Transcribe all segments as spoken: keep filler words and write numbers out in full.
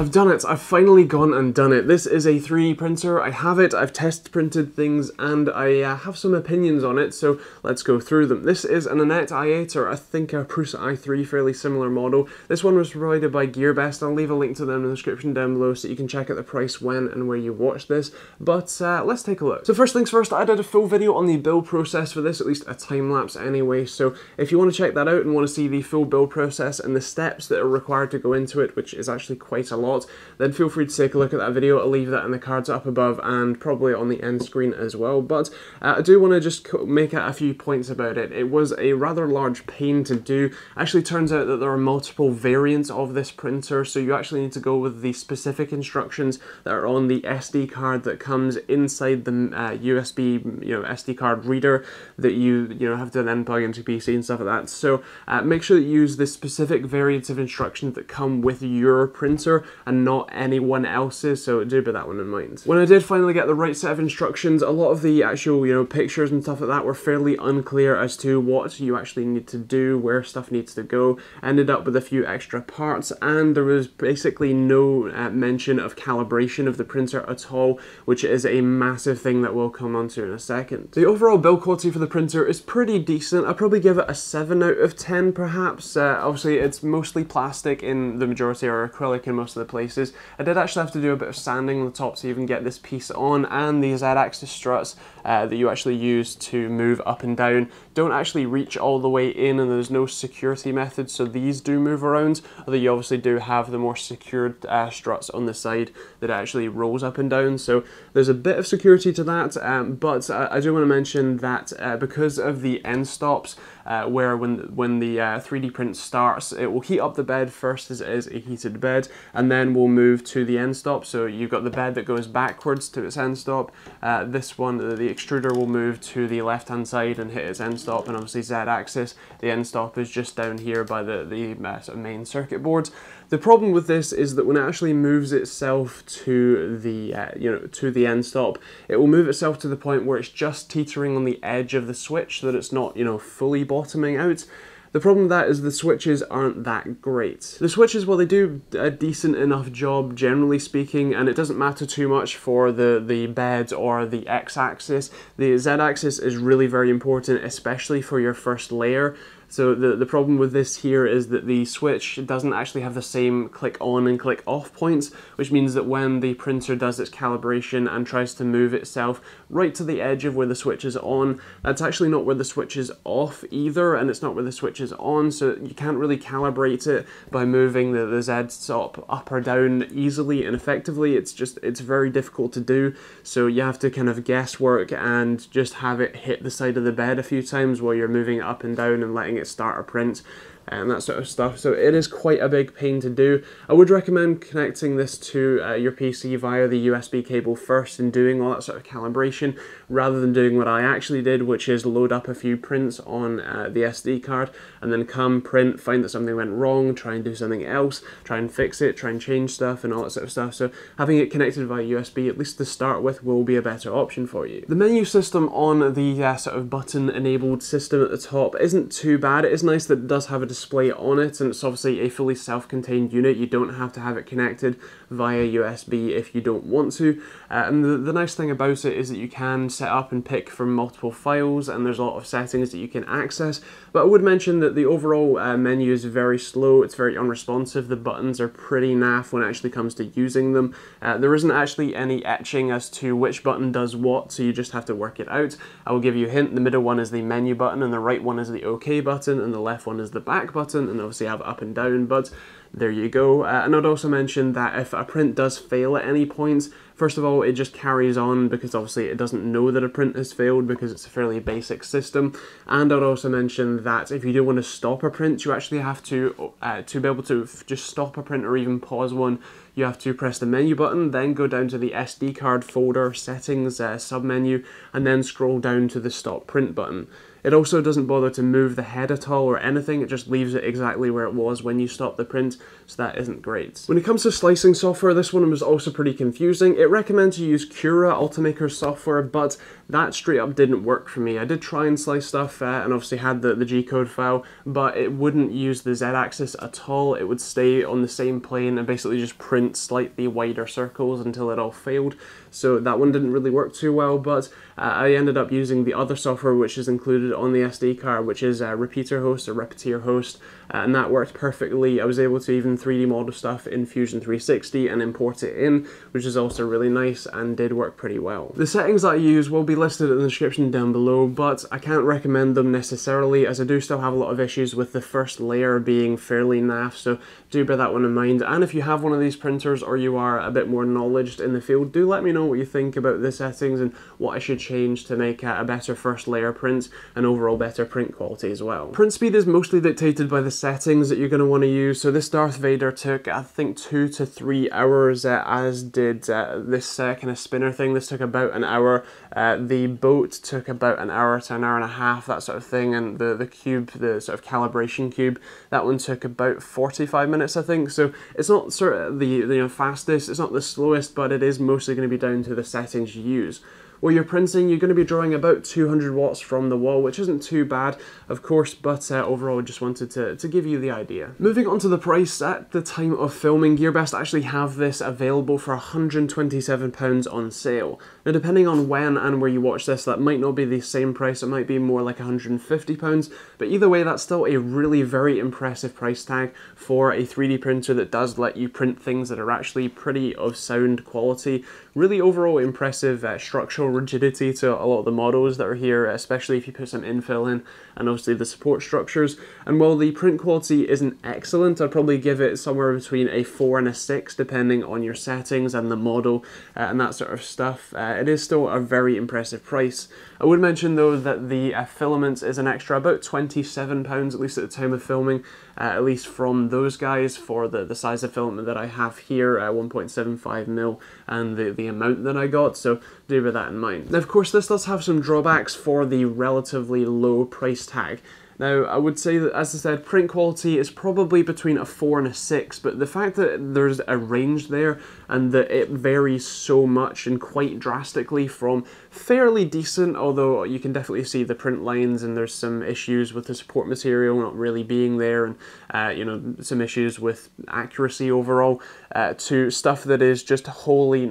I've done it. I've finally gone and done it. This is a three D printer. I have it. I've test printed things and I uh, have some opinions on it, so let's go through them. This is an Anet A eight, or I think a Prusa i three, fairly similar model. This one was provided by Gearbest. I'll leave a link to them in the description down below so you can check out the price when and where you watch this, but uh, let's take a look. So first things first, I did a full video on the build process for this, at least a time lapse anyway, so if you want to check that out and want to see the full build process and the steps that are required to go into it, which is actually quite a lot, then feel free to take a look at that video. I'll leave that in the cards up above and probably on the end screen as well, but uh, I do want to just make out a few points about it. It was a rather large pain to do. Actually turns out that there are multiple variants of this printer, so you actually need to go with the specific instructions that are on the S D card that comes inside the uh, U S B, you know, S D card reader that you you know have to then plug into P C and stuff like that. So uh, make sure that you use the specific variants of instructions that come with your printer and not anyone else's, so do bear that one in mind. When I did finally get the right set of instructions, a lot of the actual you know pictures and stuff like that were fairly unclear as to what you actually need to do, where stuff needs to go. Ended up with a few extra parts, and there was basically no uh, mention of calibration of the printer at all, which is a massive thing that we'll come onto in a second. The overall build quality for the printer is pretty decent. I'd probably give it a seven out of ten perhaps. Uh, obviously it's mostly plastic in the majority, or acrylic in most of the places. I did actually have to do a bit of sanding on the top to even get this piece on, and the Z-axis struts uh, that you actually use to move up and down don't actually reach all the way in, and there's no security method, so these do move around, although you obviously do have the more secured uh, struts on the side that actually rolls up and down, so there's a bit of security to that, um, but I, I do want to mention that uh, because of the end stops, uh, where when, when the uh, three D print starts, it will heat up the bed first, as it is a heated bed, and then we'll move to the end stop, so you've got the bed that goes backwards to its end stop, uh, this one, the extruder will move to the left hand side and hit its end stop, and obviously Z-axis, the end stop is just down here by the, the uh, sort of main circuit board. The problem with this is that when it actually moves itself to the uh, you know to the end stop, it will move itself to the point where it's just teetering on the edge of the switch, so that it's not you know fully bottoming out. The problem with that is the switches aren't that great. The switches, well, they do a decent enough job generally speaking, and it doesn't matter too much for the, the bed or the X-axis. The Z-axis is really very important, especially for your first layer. So the, the problem with this here is that the switch doesn't actually have the same click on and click off points, which means that when the printer does its calibration and tries to move itself right to the edge of where the switch is on, that's actually not where the switch is off either, and it's not where the switch is on, so you can't really calibrate it by moving the, the Z-stop up or down easily and effectively. It's just, it's very difficult to do, so you have to kind of guesswork and just have it hit the side of the bed a few times while you're moving it up and down and letting it start a print and that sort of stuff, so it is quite a big pain to do. I would recommend connecting this to uh, your P C via the U S B cable first and doing all that sort of calibration, rather than doing what I actually did, which is load up a few prints on uh, the S D card and then come print, find that something went wrong, try and do something else, try and fix it, try and change stuff and all that sort of stuff. So having it connected via U S B, at least to start with, will be a better option for you. The menu system on the uh, sort of button enabled system at the top isn't too bad. It is nice that it does have a display on it, and it's obviously a fully self-contained unit. You don't have to have it connected via U S B if you don't want to, uh, and the, the nice thing about it is that you can set up and pick from multiple files, and there's a lot of settings that you can access. But I would mention that the overall uh, menu is very slow, it's very unresponsive, the buttons are pretty naff when it actually comes to using them. Uh, there isn't actually any etching as to which button does what, so you just have to work it out. I will give you a hint, the middle one is the menu button, and the right one is the OK button, and the left one is the back button, and obviously have up and down, but there you go. Uh, and I'd also mention that if a print does fail at any point, first of all, it just carries on, because obviously it doesn't know that a print has failed, because it's a fairly basic system. And I'd also mention that if you do want to stop a print, you actually have to, uh, to be able to just stop a print or even pause one, you have to press the menu button, then go down to the S D card folder, settings, uh, submenu, and then scroll down to the stop print button. It also doesn't bother to move the head at all or anything, it just leaves it exactly where it was when you stopped the print, so that isn't great. When it comes to slicing software, this one was also pretty confusing. It recommends you use Cura Ultimaker software, but that straight up didn't work for me. I did try and slice stuff uh, and obviously had the, the G-code file, but it wouldn't use the Z-axis at all. It would stay on the same plane and basically just print slightly wider circles until it all failed. So that one didn't really work too well, but uh, I ended up using the other software which is included on the S D card, which is uh, Repetier-Host or Repetier-Host, uh, and that worked perfectly. I was able to even three D model stuff in Fusion three sixty and import it in, which is also really nice and did work pretty well. The settings that I use will be listed in the description down below, but I can't recommend them necessarily as I do still have a lot of issues with the first layer being fairly naff, so do bear that one in mind. And if you have one of these printers or you are a bit more knowledgeable in the field, do let me know what you think about the settings and what I should change to make a better first layer print and overall better print quality as well. Print speed is mostly dictated by the settings that you're going to want to use, so this Darth Vader took I think two to three hours, uh, as did uh, this uh, kind of spinner thing. This took about an hour. Uh, the boat took about an hour to an hour and a half, that sort of thing, and the, the cube, the sort of calibration cube, that one took about forty-five minutes I think, so it's not sort of the, the you know, fastest, it's not the slowest, but it is mostly going to be down to the settings you use. Well, you're printing, you're going to be drawing about two hundred watts from the wall, which isn't too bad, of course, but uh, overall I just wanted to, to give you the idea. Moving on to the price, at the time of filming, Gearbest actually have this available for one hundred twenty-seven pounds on sale. Now, depending on when and where you watch this, that might not be the same price, it might be more like one hundred fifty pounds, but either way, that's still a really very impressive price tag for a three D printer that does let you print things that are actually pretty of sound quality. Really overall impressive uh, structural rigidity to a lot of the models that are here, especially if you put some infill in, and obviously the support structures. And while the print quality isn't excellent, I'd probably give it somewhere between a four and a six depending on your settings and the model uh, and that sort of stuff. Uh, it is still a very impressive price. I would mention though that the uh, filaments is an extra about twenty-seven pounds, at least at the time of filming, uh, at least from those guys, for the, the size of filament that I have here, uh, one point seven five mil, and the, the amount that I got, so do bear that in mind. Now, of course, this does have some drawbacks for the relatively low price tag. Now, I would say that, as I said, print quality is probably between a four and a six, but the fact that there's a range there and that it varies so much and quite drastically from fairly decent, although you can definitely see the print lines and there's some issues with the support material not really being there, and uh, you know, some issues with accuracy overall, uh, to stuff that is just wholly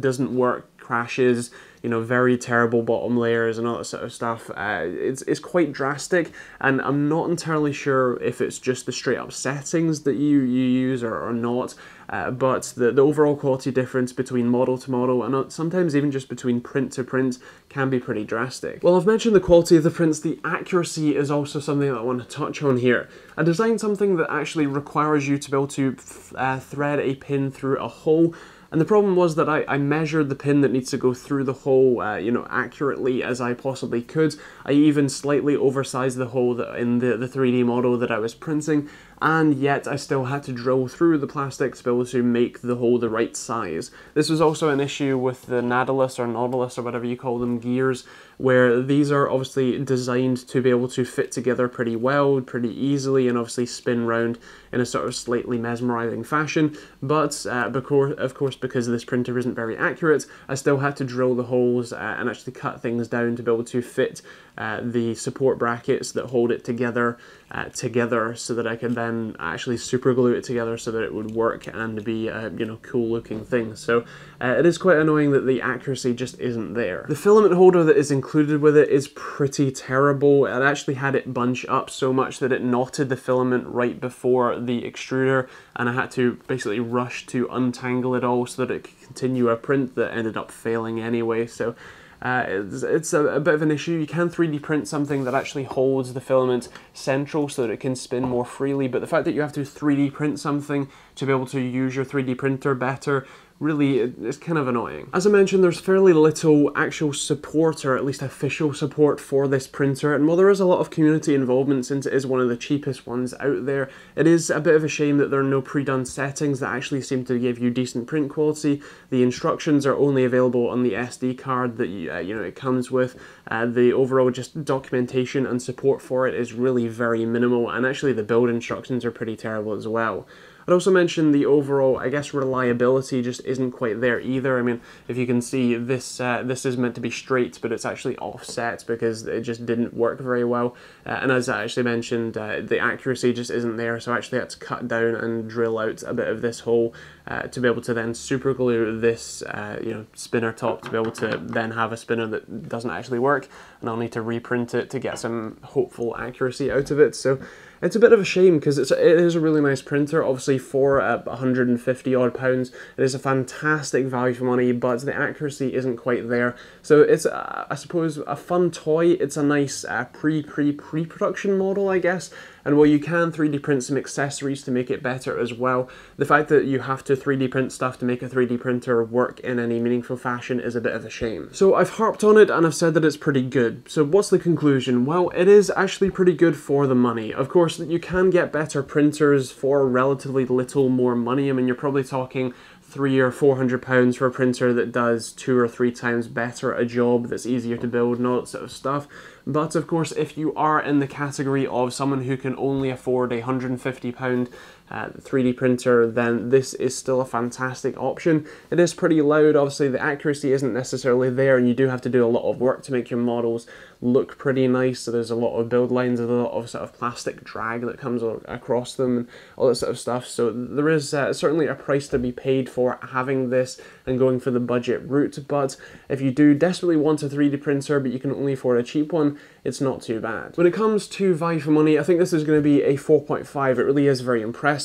doesn't work, crashes, you know, very terrible bottom layers and all that sort of stuff. Uh, it's, it's quite drastic, and I'm not entirely sure if it's just the straight up settings that you, you use or, or not, uh, but the, the overall quality difference between model to model and sometimes even just between print to print can be pretty drastic. Well, I've mentioned the quality of the prints, the accuracy is also something that I want to touch on here. I designed something that actually requires you to be able to uh, thread a pin through a hole. And the problem was that I, I measured the pin that needs to go through the hole, uh, you know, accurately as I possibly could. I even slightly oversized the hole that in the, the three D model that I was printing, and yet I still had to drill through the plastic to be able to make the hole the right size. This was also an issue with the Nautilus or Nautilus or whatever you call them gears, where these are obviously designed to be able to fit together pretty well, pretty easily, and obviously spin round in a sort of slightly mesmerizing fashion. But uh, because, of course, because this printer isn't very accurate, I still had to drill the holes uh, and actually cut things down to be able to fit uh, the support brackets that hold it together uh, together, so that I could then and actually super glue it together so that it would work and be a, you know, cool looking thing. So uh, it is quite annoying that the accuracy just isn't there. The filament holder that is included with it is pretty terrible. It actually had it bunch up so much that it knotted the filament right before the extruder, and I had to basically rush to untangle it all so that it could continue a print that ended up failing anyway. So Uh, it's, it's a, a bit of an issue. You can three D print something that actually holds the filament central so that it can spin more freely, but the fact that you have to three D print something to be able to use your three D printer better, really, it's kind of annoying. As I mentioned, there's fairly little actual support, or at least official support, for this printer, and while there is a lot of community involvement since it is one of the cheapest ones out there, it is a bit of a shame that there are no pre-done settings that actually seem to give you decent print quality. The instructions are only available on the S D card that you, uh, you know, it comes with. Uh, the overall just documentation and support for it is really very minimal, and actually the build instructions are pretty terrible as well. I'd also mention the overall, I guess, reliability just isn't quite there either. I mean, if you can see, this uh, this is meant to be straight, but it's actually offset because it just didn't work very well. Uh, and as I actually mentioned, uh, the accuracy just isn't there, so I actually had to cut down and drill out a bit of this hole uh, to be able to then super glue this uh, you know, spinner top to be able to then have a spinner that doesn't actually work. And I'll need to reprint it to get some hopeful accuracy out of it. So it's a bit of a shame because it's it is a really nice printer. Obviously, for uh, one hundred fifty odd pounds, it is a fantastic value for money, but the accuracy isn't quite there. So it's, uh, I suppose, a fun toy. It's a nice uh, pre pre pre production model, I guess. And while you can three D print some accessories to make it better as well, the fact that you have to three D print stuff to make a three D printer work in any meaningful fashion is a bit of a shame. So I've harped on it and I've said that it's pretty good. So what's the conclusion? Well, it is actually pretty good for the money. Of course, you can get better printers for relatively little more money. I mean, you're probably talking three or four hundred pounds for a printer that does two or three times better a job, that's easier to build and all that sort of stuff. But of course, if you are in the category of someone who can only afford a one hundred fifty pound uh, three D printer, then this is still a fantastic option. It is pretty loud, obviously the accuracy isn't necessarily there, and you do have to do a lot of work to make your models look pretty nice, so there's a lot of build lines, there's a lot of sort of plastic drag that comes across them and all that sort of stuff. So there is uh, certainly a price to be paid for having this and going for the budget route, but if you do desperately want a three D printer but you can only afford a cheap one, it's not too bad. When it comes to value for money, I think this is going to be a four point five. It really is very impressive.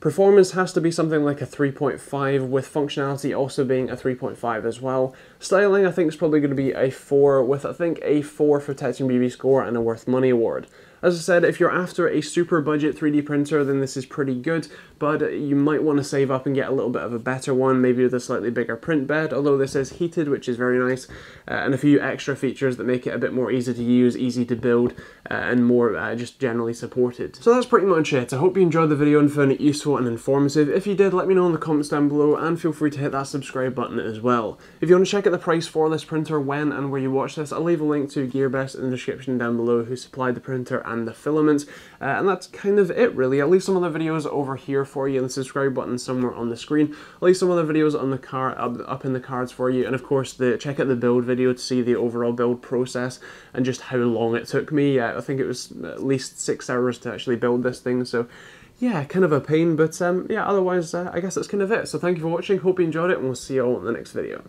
Performance has to be something like a three point five, with functionality also being a three point five as well. Styling, I think, is probably going to be a four, with I think a four for Touch and B B score and a Worth Money award. As I said, if you're after a super budget three D printer, then this is pretty good, but you might want to save up and get a little bit of a better one, maybe with a slightly bigger print bed, although this is heated, which is very nice, uh, and a few extra features that make it a bit more easy to use, easy to build, uh, and more uh, just generally supported. So that's pretty much it. I hope you enjoyed the video and found it useful and informative. If you did, let me know in the comments down below, and feel free to hit that subscribe button as well. If you want to check out the price for this printer, when and where you watch this, I'll leave a link to Gearbest in the description down below, who supplied the printer and the filaments, uh, and that's kind of it really. I'll leave some other videos over here for you, and the subscribe button somewhere on the screen. I'll leave some other videos on the car up, up in the cards for you, and of course the check out the build video to see the overall build process and just how long it took me. uh, I think it was at least six hours to actually build this thing, so yeah, kind of a pain, but um, yeah, otherwise uh, I guess that's kind of it. So thank you for watching, hope you enjoyed it, and we'll see you all in the next video.